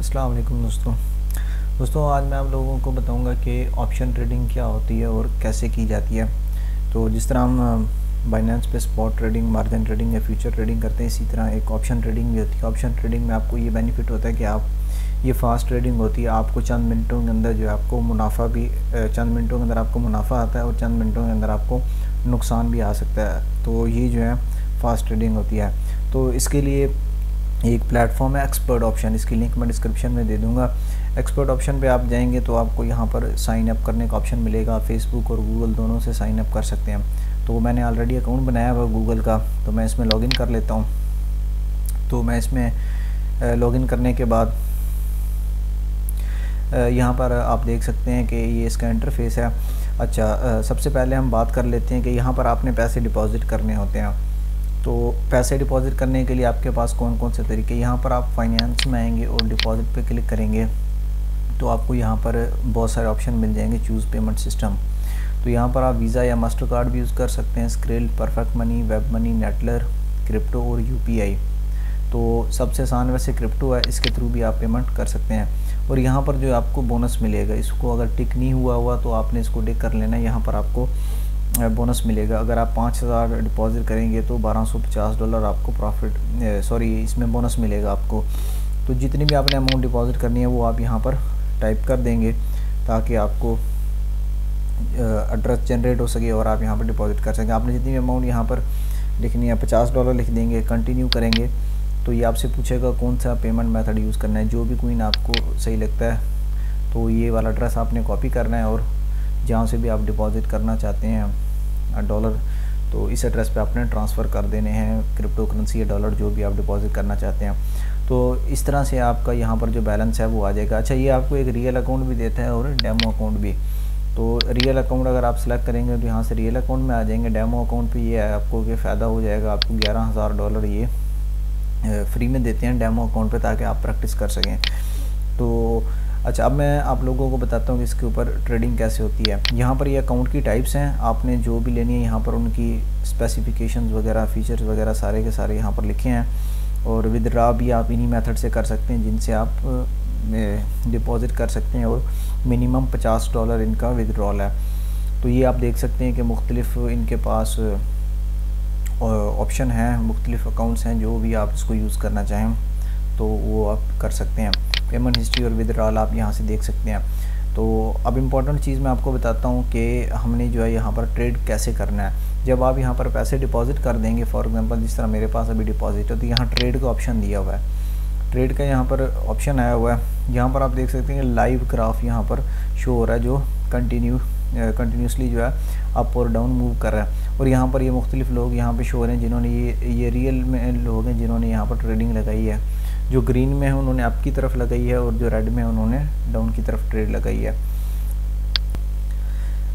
अस्सलाम वालेकुम दोस्तों, आज मैं आप लोगों को बताऊंगा कि ऑप्शन ट्रेडिंग क्या होती है और कैसे की जाती है। तो जिस तरह हम बाइनेंस पे स्पॉट ट्रेडिंग, मार्जिन ट्रेडिंग या फ्यूचर ट्रेडिंग करते हैं, इसी तरह एक ऑप्शन ट्रेडिंग भी होती है। ऑप्शन ट्रेडिंग में आपको ये बेनिफिट होता है कि ये फास्ट ट्रेडिंग होती है। आपको चंद मिनटों के अंदर जो है आपको मुनाफा भी, चंद मिनटों के अंदर आपको मुनाफा आता है और चंद मिनटों के अंदर आपको नुकसान भी आ सकता है। तो ये जो है फास्ट ट्रेडिंग होती है। तो इसके लिए एक प्लेटफॉर्म है एक्सपर्ट ऑप्शन, इसकी लिंक मैं डिस्क्रिप्शन में दे दूंगा। एक्सपर्ट ऑप्शन पे आप जाएंगे तो आपको यहाँ पर साइन अप करने का ऑप्शन मिलेगा। फेसबुक और गूगल दोनों से साइन अप कर सकते हैं। तो मैंने ऑलरेडी अकाउंट बनाया हुआ गूगल का, तो मैं इसमें लॉगिन कर लेता हूँ। तो मैं इसमें लॉगिन करने के बाद यहाँ पर आप देख सकते हैं कि ये इसका इंटरफेस है। अच्छा, सबसे पहले हम बात कर लेते हैं कि यहाँ पर आपने पैसे डिपॉजिट करने होते हैं। तो पैसे डिपॉजिट करने के लिए आपके पास कौन कौन से तरीके, यहाँ पर आप फाइनेंस में आएंगे और डिपॉजिट पे क्लिक करेंगे तो आपको यहाँ पर बहुत सारे ऑप्शन मिल जाएंगे। चूज़ पेमेंट सिस्टम, तो यहाँ पर आप वीज़ा या मास्टर कार्ड भी यूज़ कर सकते हैं। Skrill, perfect money, web money, Neteller, crypto और यूपीआई। तो सबसे आसान वैसे क्रिप्टो है, इसके थ्रू भी आप पेमेंट कर सकते हैं। और यहाँ पर जो आपको बोनस मिलेगा, इसको अगर टिक नहीं हुआ तो आपने इसको टिक कर लेना है। यहाँ पर आपको बोनस मिलेगा। अगर आप 5000 डिपॉजिट करेंगे तो $1250 आपको प्रॉफिट, सॉरी, इसमें बोनस मिलेगा आपको। तो जितनी भी आपने अमाउंट डिपॉजिट करनी है वो आप यहाँ पर टाइप कर देंगे ताकि आपको एड्रेस जनरेट हो सके और आप यहाँ पर डिपॉजिट कर सकें। आपने जितनी भी अमाउंट यहाँ पर लिखनी है, $50 लिख देंगे, कंटिन्यू करेंगे तो ये आपसे पूछेगा कौन सा पेमेंट मेथड यूज़ करना है। जो भी कोइन आपको सही लगता है, तो ये वाला एड्रेस आपने कॉपी करना है और जहाँ से भी आप डिपॉजिट करना चाहते हैं डॉलर, तो इस एड्रेस पे आपने ट्रांसफ़र कर देने हैं क्रिप्टो करेंसी या डॉलर, जो भी आप डिपॉजिट करना चाहते हैं। तो इस तरह से आपका यहाँ पर जो बैलेंस है वो आ जाएगा। अच्छा, ये आपको एक रियल अकाउंट भी देता है और डेमो अकाउंट भी। तो रियल अकाउंट अगर आप सेलेक्ट करेंगे तो यहाँ से रियल अकाउंट में आ जाएंगे। डेमो अकाउंट पर ये है आपको कि फ़ायदा हो जाएगा, आपको $11,000 ये फ्री में देते हैं डेमो अकाउंट पर ताकि आप प्रैक्टिस कर सकें। तो अच्छा, अब मैं आप लोगों को बताता हूँ कि इसके ऊपर ट्रेडिंग कैसे होती है। यहाँ पर ये अकाउंट की टाइप्स हैं, आपने जो भी लेनी है यहाँ पर उनकी स्पेसिफिकेशंस वगैरह, फीचर्स वगैरह सारे के सारे यहाँ पर लिखे हैं। और विदड्रा भी आप इन्हीं मेथड से कर सकते हैं जिनसे आप डिपॉजिट कर सकते हैं। और मिनिमम $50 इनका विदड्रॉल है। तो ये आप देख सकते हैं कि मुख्तलिफ इनके पास ऑप्शन हैं, मुख्तलिफ अकाउंट्स हैं, जो भी आप इसको यूज़ करना चाहें तो वो आप कर सकते हैं। पेमेंट हिस्ट्री और विदड्रॉल आप यहाँ से देख सकते हैं। तो अब इम्पॉर्टेंट चीज़ मैं आपको बताता हूँ कि हमने जो है यहाँ पर ट्रेड कैसे करना है। जब आप यहाँ पर पैसे डिपॉजिट कर देंगे, फॉर एग्जांपल जिस तरह मेरे पास अभी डिपॉजिट है, तो यहाँ ट्रेड का ऑप्शन दिया हुआ है, ट्रेड का यहाँ पर ऑप्शन आया हुआ है। यहाँ पर आप देख सकते हैं कि लाइव ग्राफ यहाँ पर शो हो रहा है जो कंटिन्यूसली जो है अप और डाउन मूव कर रहा है। और यहाँ पर ये मुख्तलिफ लोग यहाँ पर शो हो रहे हैं जिन्होंने ये रियल में लोग हैं जिन्होंने यहाँ पर ट्रेडिंग लगाई है। जो ग्रीन में है उन्होंने अप की तरफ लगाई है और जो रेड में है उन्होंने डाउन की तरफ ट्रेड लगाई है।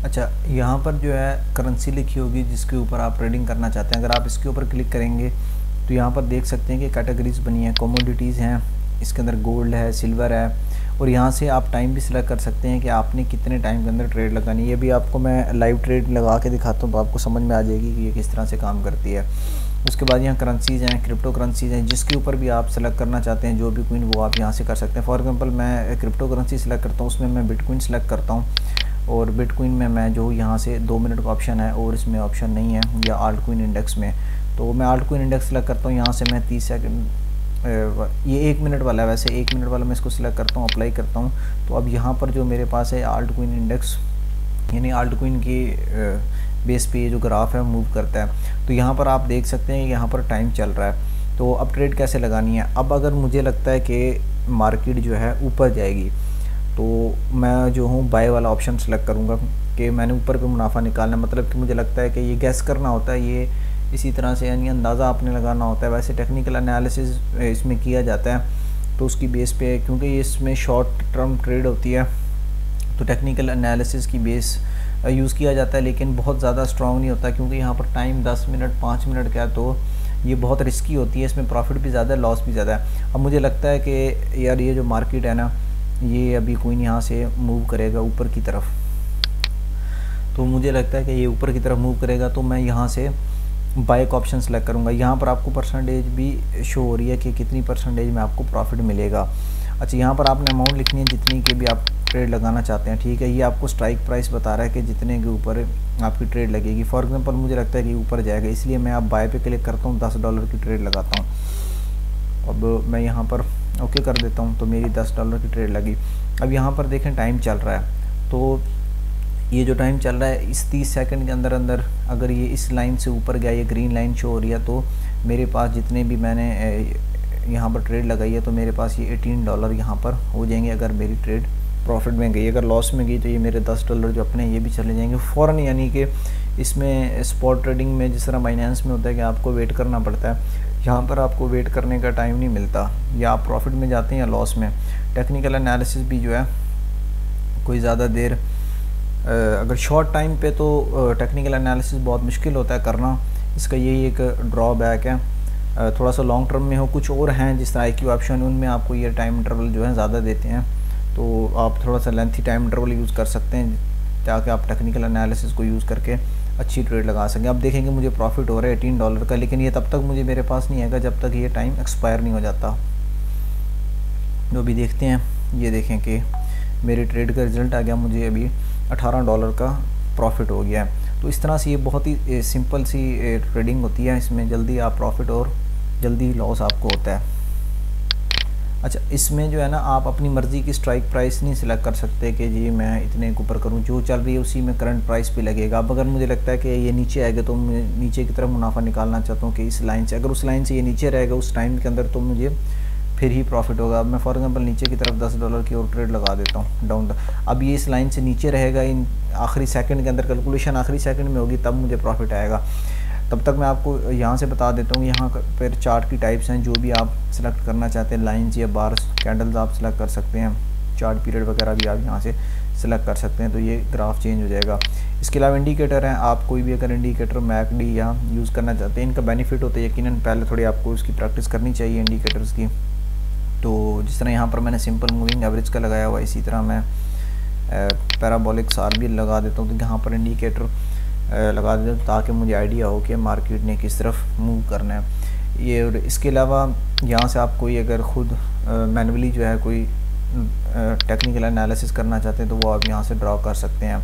अच्छा, यहाँ पर जो है करेंसी लिखी होगी जिसके ऊपर आप ट्रेडिंग करना चाहते हैं। अगर आप इसके ऊपर क्लिक करेंगे तो यहाँ पर देख सकते हैं कि कैटेगरीज बनी है, कमोडिटीज़ हैं, इसके अंदर गोल्ड है, सिल्वर है। और यहाँ से आप टाइम भी सिलेक्ट कर सकते हैं कि आपने कितने टाइम के अंदर ट्रेड लगानी है। ये भी आपको मैं लाइव ट्रेड लगा के दिखाता हूँ तो आपको समझ में आ जाएगी कि ये किस तरह से काम करती है। उसके बाद यहाँ करेंसीज़ हैं, क्रिप्टो करेंसीज़ हैं, जिसके ऊपर भी आप सेलेक्ट करना चाहते हैं जो भी कोइन, वो आप यहाँ से कर सकते हैं। फॉर एग्जांपल मैं क्रिप्टो करेंसी सेलेक्ट करता हूँ, उसमें मैं बिटकॉइन सेलेक्ट करता हूँ। और बिटकॉइन में मैं जो यहाँ से 2 मिनट का ऑप्शन है और इसमें ऑप्शन नहीं है, या आल्ट कॉइन इंडेक्स में, तो मैं आल्ट कॉइन इंडेक्स सेलेक्ट करता हूँ। यहाँ से मैं 30 सेकेंड, ये 1 मिनट वाला है, वैसे 1 मिनट वाला मैं इसको सिलेक्ट करता हूँ, अप्लाई करता हूँ। तो अब यहाँ पर जो मेरे पास है आल्ट कॉइन इंडेक्स, यानी आल्ट कॉइन की बेस पे ये जो ग्राफ है मूव करता है। तो यहाँ पर आप देख सकते हैं यहाँ पर टाइम चल रहा है। तो अब ट्रेड कैसे लगानी है। अब अगर मुझे लगता है कि मार्केट जो है ऊपर जाएगी तो मैं जो हूँ बाय वाला ऑप्शन सेलेक्ट करूँगा कि मैंने ऊपर पे मुनाफा निकालना, मतलब कि मुझे लगता है कि ये गैस करना होता है, ये इसी तरह से, यानी अंदाज़ा आपने लगाना होता है। वैसे टेक्निकल एनालिसिस इसमें किया जाता है, तो उसकी बेस पे, क्योंकि इसमें शॉर्ट टर्म ट्रेड होती है तो टेक्निकल एनालिसिस की बेस यूज़ किया जाता है, लेकिन बहुत ज़्यादा स्ट्रॉन्ग नहीं होता क्योंकि यहाँ पर टाइम 10 मिनट 5 मिनट का है, तो ये बहुत रिस्की होती है। इसमें प्रॉफिट भी ज़्यादा है, लॉस भी ज़्यादा है। अब मुझे लगता है कि यार ये जो मार्केट है ना, ये अभी कॉइन यहाँ से मूव करेगा ऊपर की तरफ, तो मुझे लगता है कि ये ऊपर की तरफ मूव करेगा, तो मैं यहाँ से बाय का ऑप्शन सेलेक्ट करूँगा। यहाँ पर आपको परसेंटेज भी शो हो रही है कि कितनी परसेंटेज में आपको प्रॉफिट मिलेगा। अच्छा, यहाँ पर आपने अमाउंट लिखनी है जितनी के भी आप ट्रेड लगाना चाहते हैं, ठीक है। ये आपको स्ट्राइक प्राइस बता रहा है कि जितने के ऊपर आपकी ट्रेड लगेगी। फॉर एग्जांपल मुझे लगता है कि ऊपर जाएगा, इसलिए मैं आप बाय पे क्लिक करता हूँ, $10 की ट्रेड लगाता हूँ। अब मैं यहाँ पर ओके कर देता हूँ, तो मेरी $10 की ट्रेड लगी। अब यहाँ पर देखें टाइम चल रहा है, तो ये जो टाइम चल रहा है इस 30 सेकंड के अंदर अंदर अगर ये इस लाइन से ऊपर गया, ये ग्रीन लाइन शो हो रही है, तो मेरे पास जितने भी मैंने यहाँ पर ट्रेड लगाई है, तो मेरे पास ये $18 यहाँ पर हो जाएंगे। अगर मेरी ट्रेड प्रॉफिट में गई, अगर लॉस में गई तो ये मेरे $10 जो अपने ये भी चले जाएंगे फ़ौरन। यानी कि इसमें स्पॉट ट्रेडिंग में जिस तरह बाइनेंस में होता है कि आपको वेट करना पड़ता है, यहाँ पर आपको वेट करने का टाइम नहीं मिलता, या आप प्रॉफिट में जाते हैं या लॉस में। टेक्निकल एनालिसिस भी जो है कोई ज़्यादा देर, अगर शॉर्ट टाइम पे तो टेक्निकल एनालिसिस बहुत मुश्किल होता है करना, इसका यही एक ड्रॉबैक है। थोड़ा सा लॉन्ग टर्म में हो, कुछ और हैं जिस तरह एक्सपर्ट ऑप्शन, उनमें आपको ये टाइम इंटरवल जो है ज़्यादा देते हैं, तो आप थोड़ा सा लेंथी टाइम इंटरवल यूज़ कर सकते हैं ताकि आप टेक्निकल एनालिसिस को यूज़ करके अच्छी ट्रेड लगा सकें। आप देखेंगे मुझे प्रॉफिट हो रहा है $18 का, लेकिन ये तब तक मुझे मेरे पास नहीं आएगा जब तक ये टाइम एक्सपायर नहीं हो जाता। जो भी देखते हैं, ये देखें कि मेरे ट्रेड का रिज़ल्ट आ गया, मुझे अभी $18 का प्रॉफिट हो गया है। तो इस तरह से ये बहुत ही सिंपल सी ट्रेडिंग होती है, इसमें जल्दी आप प्रॉफिट और जल्दी लॉस आपको होता है। अच्छा, इसमें जो है ना आप अपनी मर्ज़ी की स्ट्राइक प्राइस नहीं सिलेक्ट कर सकते कि जी मैं इतने के ऊपर करूं, जो चल रही है उसी में करंट प्राइस पे लगेगा। अब अगर मुझे लगता है कि ये नीचे आएगा, तो मैं नीचे की तरफ मुनाफा निकालना चाहता हूं कि इस लाइन से, अगर उस लाइन से ये नीचे रहेगा उस टाइम के अंदर, तो मुझे फिर ही प्रॉफिट होगा। अब मैं फॉर एग्जांपल नीचे की तरफ $10 की और ट्रेड लगा देता हूँ डाउन द। अब ये इस लाइन से नीचे रहेगा, इन आखिरी सेकंड के अंदर कैलकुलेशन आखिरी सेकंड में होगी, तब मुझे प्रॉफिट आएगा। तब तक मैं आपको यहाँ से बता देता हूँ, यहाँ पर चार्ट की टाइप्स हैं, जो भी आप सिलेक्ट करना चाहते हैं, लाइन्स या बार्स कैंडल्स आप सिलेक्ट कर सकते हैं, चार्ट पीरियड वगैरह भी आप यहाँ से सिलेक्ट कर सकते हैं, तो ये ग्राफ चेंज हो जाएगा। इसके अलावा इंडिकेटर हैं, आप कोई भी अगर इंडिकेटर मैकडी या यूज़ करना चाहते हैं, इनका बेनिफिट होता है यकीनन, पहले थोड़ी आपको उसकी प्रैक्टिस करनी चाहिए इंडिकेटर्स की। तो जिस तरह यहाँ पर मैंने सिंपल मूविंग एवरेज का लगाया हुआ, इसी तरह मैं पैराबोलिक RBL लगा देता हूँ, तो यहाँ पर इंडिकेटर लगा देता हूँ ताकि मुझे आइडिया हो कि मार्केट ने किस तरफ मूव करना है ये। और इसके अलावा यहाँ से आप कोई अगर ख़ुद मैनुअली जो है कोई टेक्निकल एनालिसिस करना चाहते हैं, तो वो आप यहाँ से ड्रा कर सकते हैं।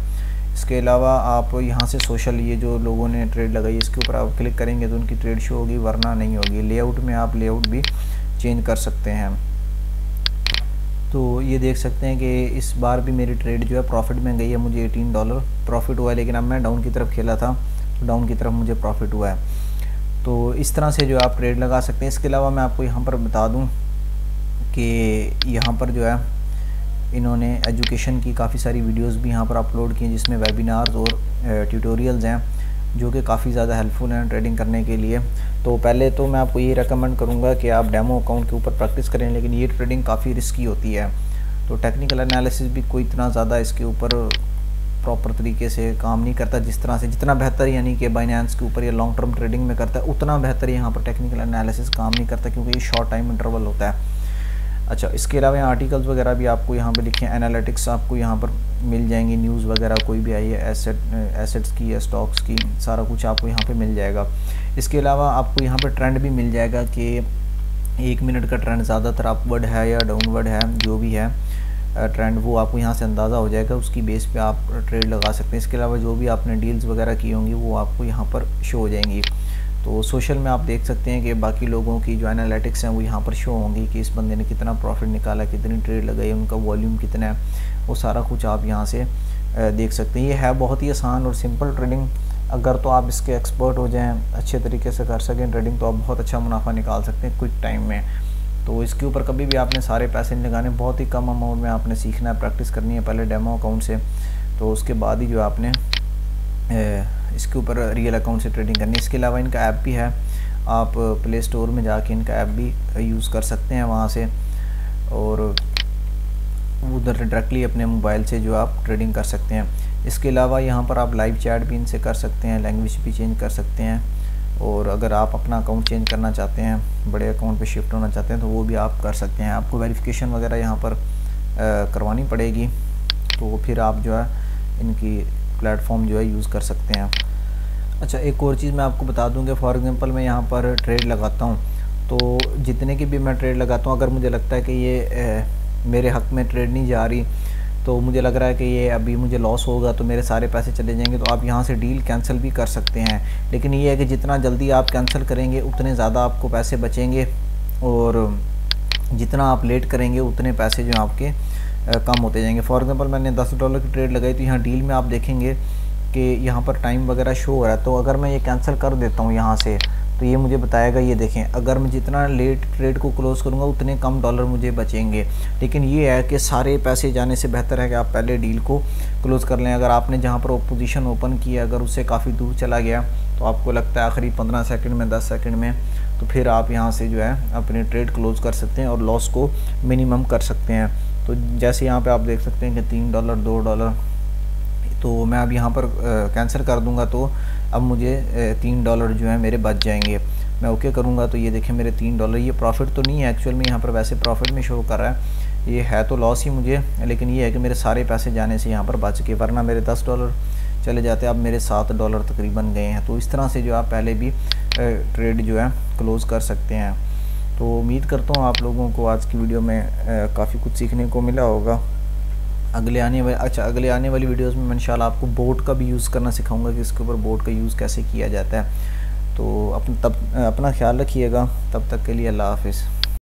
इसके अलावा आप यहाँ से सोशल, ये जो लोगों ने ट्रेड लगाई इसके ऊपर आप क्लिक करेंगे तो उनकी ट्रेड शो होगी, वरना नहीं होगी। लेआउट में आप लेआउट भी चेंज कर सकते हैं। तो ये देख सकते हैं कि इस बार भी मेरी ट्रेड जो है प्रॉफिट में गई है, मुझे $18 प्रॉफिट हुआ है, लेकिन अब मैं डाउन की तरफ खेला था तो डाउन की तरफ मुझे प्रॉफिट हुआ है। तो इस तरह से जो आप ट्रेड लगा सकते हैं। इसके अलावा मैं आपको यहाँ पर बता दूँ कि यहाँ पर जो है इन्होंने एजुकेशन की काफ़ी सारी वीडियोज़ भी यहाँ पर अपलोड की हैं, जिसमें वेबिनार्स और ट्यूटोरियल्स हैं जो कि काफ़ी ज़्यादा हेल्पफुल हैं ट्रेडिंग करने के लिए। तो पहले तो मैं आपको ये रेकमेंड करूँगा कि आप डेमो अकाउंट के ऊपर प्रैक्टिस करें, लेकिन ये ट्रेडिंग काफ़ी रिस्की होती है, तो टेक्निकल एनालिसिस भी कोई इतना ज़्यादा इसके ऊपर प्रॉपर तरीके से काम नहीं करता, जिस तरह से जितना बेहतर यानी कि बाइनेंस के ऊपर या लॉन्ग टर्म ट्रेडिंग में करता है, उतना बेहतर यहाँ पर टेक्निकल एनालिसिस काम नहीं करता, क्योंकि ये शॉर्ट टाइम इंटरवल होता है। अच्छा, इसके अलावा यहाँ आर्टिकल्स वगैरह भी आपको यहाँ पर लिखे, एनालिटिक्स आपको यहाँ पर मिल जाएंगी, न्यूज़ वगैरह कोई भी आई है एसेट्स की या स्टॉक्स की, सारा कुछ आपको यहाँ पे मिल जाएगा। इसके अलावा आपको यहाँ पे ट्रेंड भी मिल जाएगा कि 1 मिनट का ट्रेंड ज़्यादातर अपवर्ड है या डाउनवर्ड है, जो भी है ट्रेंड वो आपको यहाँ से अंदाज़ा हो जाएगा, उसकी बेस पे आप ट्रेड लगा सकते हैं। इसके अलावा जो भी आपने डील्स वगैरह की होंगी वो आपको यहाँ पर शो हो जाएंगी। तो सोशल में आप देख सकते हैं कि बाकी लोगों की जो एनालिटिक्स हैं वो यहाँ पर शो होंगी कि इस बंदे ने कितना प्रॉफिट निकाला, कितनी ट्रेड लगाई, उनका वॉल्यूम कितना है, वो सारा कुछ आप यहाँ से देख सकते हैं। ये है बहुत ही आसान और सिंपल ट्रेडिंग, अगर तो आप इसके एक्सपर्ट हो जाएं, अच्छे तरीके से कर सकें ट्रेडिंग, तो आप बहुत अच्छा मुनाफा निकाल सकते हैं क्विक टाइम में। तो इसके ऊपर कभी भी आपने सारे पैसे नहीं लगाने, बहुत ही कम अमाउंट में आपने सीखना है, प्रैक्टिस करनी है पहले डेमो अकाउंट से, तो उसके बाद ही जो आपने इसके ऊपर रियल अकाउंट से ट्रेडिंग करनी है। इसके अलावा इनका ऐप भी है, आप प्ले स्टोर में जाके इनका ऐप भी यूज़ कर सकते हैं वहाँ से, और उधर डायरेक्टली अपने मोबाइल से जो आप ट्रेडिंग कर सकते हैं। इसके अलावा यहाँ पर आप लाइव चैट भी इनसे कर सकते हैं, लैंग्वेज भी चेंज कर सकते हैं, और अगर आप अपना अकाउंट चेंज करना चाहते हैं, बड़े अकाउंट पे शिफ्ट होना चाहते हैं, तो वो भी आप कर सकते हैं। आपको वेरिफिकेशन वगैरह यहाँ पर करवानी पड़ेगी, तो फिर आप जो है इनकी प्लेटफॉर्म जो है यूज़ कर सकते हैं। अच्छा, एक और चीज़ मैं आपको बता दूँ कि फॉर एग्ज़ाम्पल मैं यहाँ पर ट्रेड लगाता हूँ, तो जितने की भी मैं ट्रेड लगाता हूँ, अगर मुझे लगता है कि ये मेरे हक़ में ट्रेड नहीं जा रही, तो मुझे लग रहा है कि ये अभी मुझे लॉस होगा तो मेरे सारे पैसे चले जाएंगे, तो आप यहाँ से डील कैंसिल भी कर सकते हैं। लेकिन ये है कि जितना जल्दी आप कैंसिल करेंगे उतने ज़्यादा आपको पैसे बचेंगे, और जितना आप लेट करेंगे उतने पैसे जो आपके कम होते जाएंगे। फॉर एग्ज़ाम्पल मैंने $10 की ट्रेड लगाई, तो यहाँ डील में आप देखेंगे कि यहाँ पर टाइम वगैरह शो हो रहा है। तो अगर मैं ये कैंसिल कर देता हूँ यहाँ से, तो ये मुझे बताएगा, ये देखें, अगर मैं जितना लेट ट्रेड को क्लोज़ करूँगा उतने कम डॉलर मुझे बचेंगे। लेकिन ये है कि सारे पैसे जाने से बेहतर है कि आप पहले डील को क्लोज़ कर लें। अगर आपने जहाँ पर पोजीशन ओपन की है, अगर उससे काफ़ी दूर चला गया तो आपको लगता है आखिरी 15 सेकंड में, 10 सेकंड में, तो फिर आप यहाँ से जो है अपने ट्रेड क्लोज़ कर सकते हैं और लॉस को मिनिमम कर सकते हैं। तो जैसे यहाँ पर आप देख सकते हैं कि $3, $2, तो मैं अब यहाँ पर कैंसिल कर दूंगा, तो अब मुझे $3 जो है मेरे बच जाएंगे। मैं ओके करूंगा तो ये देखें मेरे $3, ये प्रॉफिट तो नहीं है एक्चुअल में, यहाँ पर वैसे प्रॉफिट में शो कर रहा है, ये है तो लॉस ही मुझे, लेकिन ये है कि मेरे सारे पैसे जाने से यहाँ पर बच के, वरना मेरे $10 चले जाते, अब मेरे $7 तकरीबन गए हैं। तो इस तरह से जो आप पहले भी ट्रेड जो है क्लोज़ कर सकते हैं। तो उम्मीद करता हूँ आप लोगों को आज की वीडियो में काफ़ी कुछ सीखने को मिला होगा। अगले आने वाली वीडियोस में मैं इंशाल्लाह आपको बोट का भी यूज़ करना सिखाऊंगा कि इसके ऊपर बोट का यूज़ कैसे किया जाता है। तो अपना ख्याल रखिएगा, तब तक के लिए अल्लाह हाफ़िज़।